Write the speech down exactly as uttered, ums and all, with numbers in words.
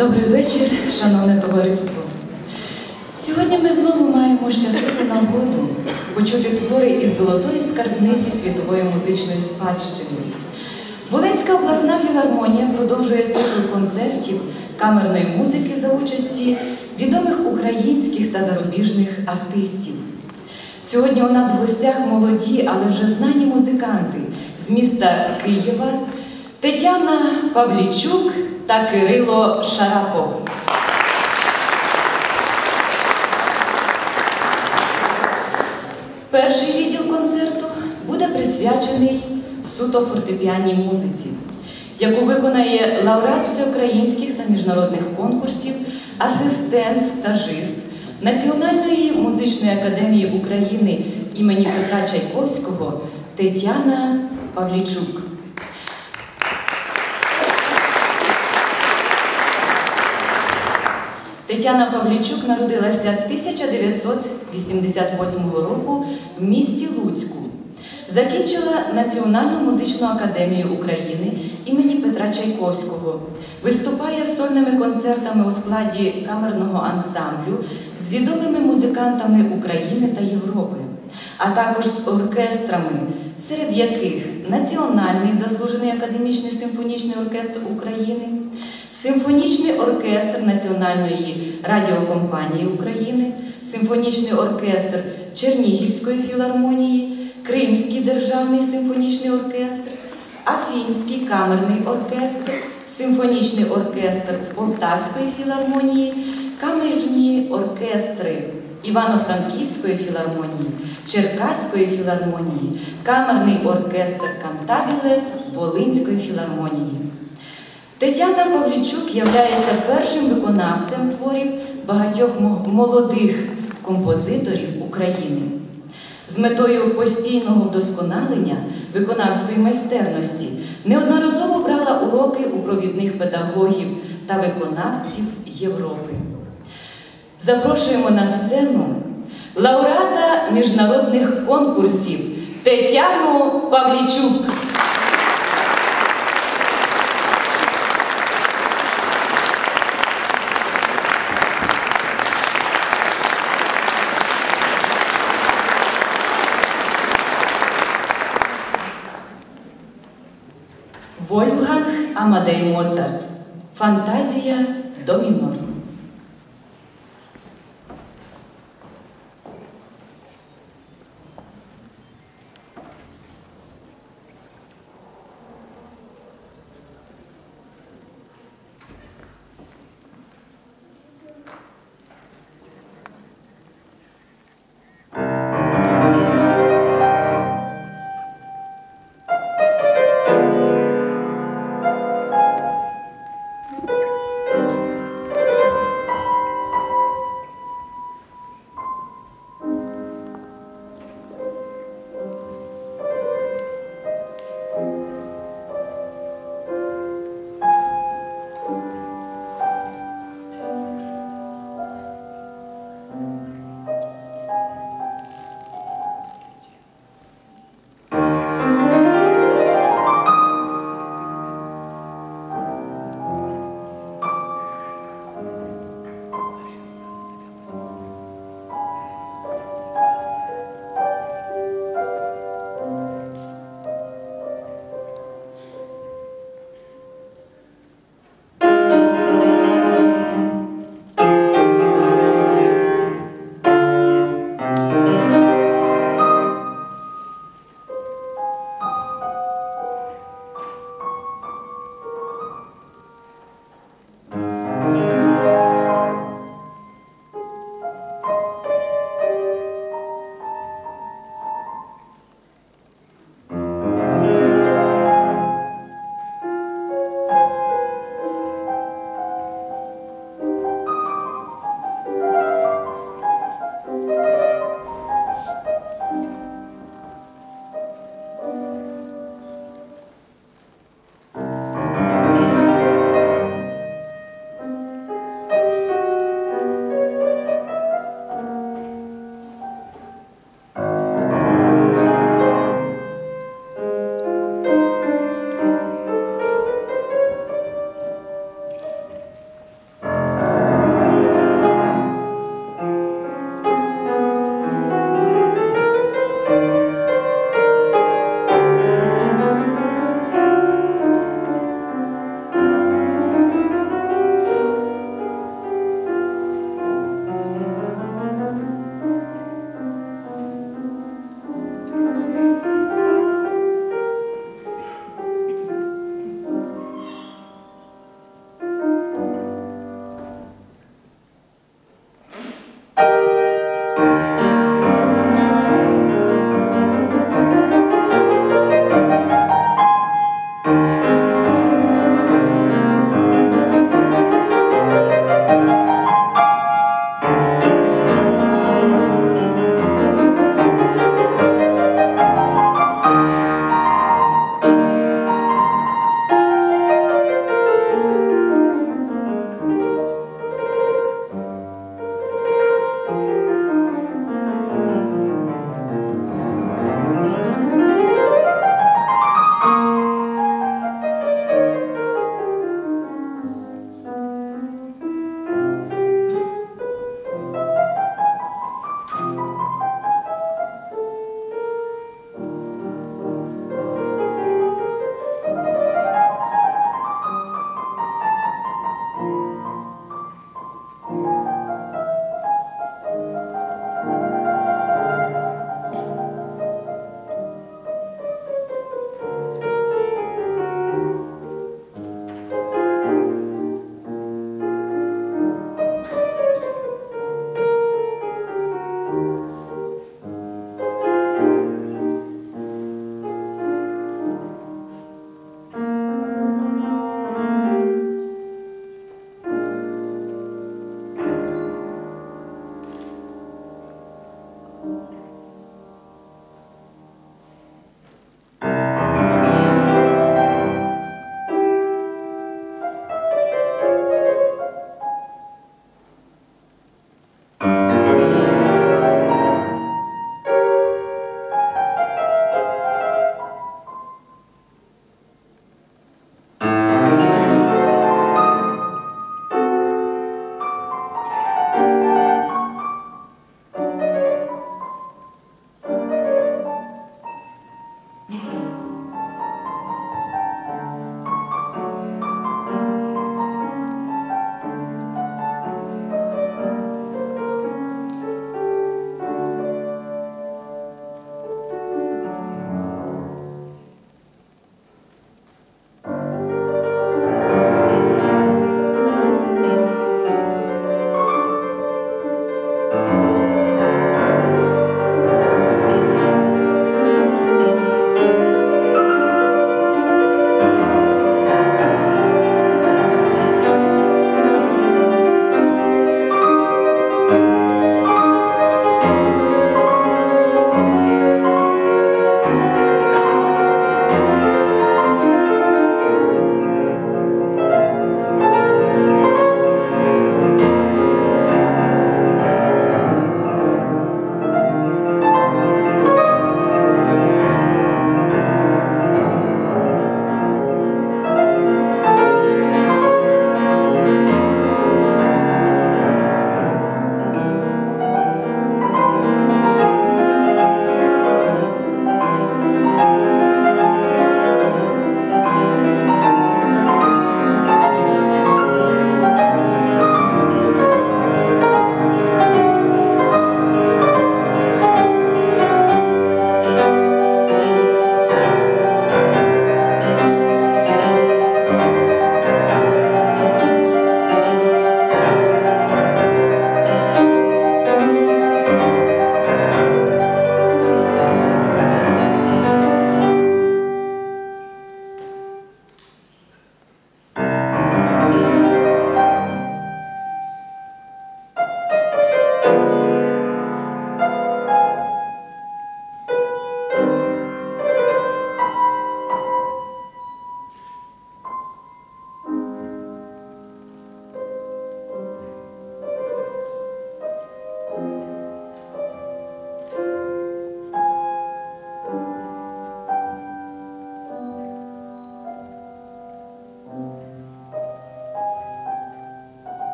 Добрий вечір, шановне товариство. Сьогодні ми знову маємо щасливу нагоду почути твори із золотої скарбниці світової музичної спадщини. Волинська обласна філармонія продовжує цикл концертів камерної музики за участі відомих українських та зарубіжних артистів. Сьогодні у нас в гостях молоді, але вже знані музиканти з міста Києва Тетяна Павлічук та Кирило Шарапов. Перший відділ концерту буде присвячений суто фортепіанній музиці, яку виконає лауреат всеукраїнських та міжнародних конкурсів, асистент, стажист Національної музичної академії України імені Петра Чайковського Тетяна Павлічук. Тетяна Павлічук народилася тисяча дев'ятсот вісімдесят восьмого року в місті Луцьку. Закінчила Національну музичну академію України імені Петра Чайковського. Виступає з сольними концертами у складі камерного ансамблю з відомими музикантами України та Європи, а також з оркестрами, серед яких Національний заслужений Академічний симфонічний оркестр України, Симфонічний оркестр Національної радіокомпанії України, Симфонічний оркестр Чернігівської філармонії, Кримський державний симфонічний оркестр, Афінський камерний оркестр, Симфонічний оркестр Полтавської філармонії, камерні оркестри Івано-Франківської філармонії, Черкаської філармонії, камерний оркестр Кантабіле Волинської філармонії. Тетяна Павлічук є першим виконавцем творів багатьох молодих композиторів України. З метою постійного вдосконалення виконавської майстерності неодноразово брала уроки у провідних педагогів та виконавців Європи. Запрошуємо на сцену лауреата міжнародних конкурсів Тетяну Павлічук. Вольфганг Амадей Моцарт. Фантазія до мінор.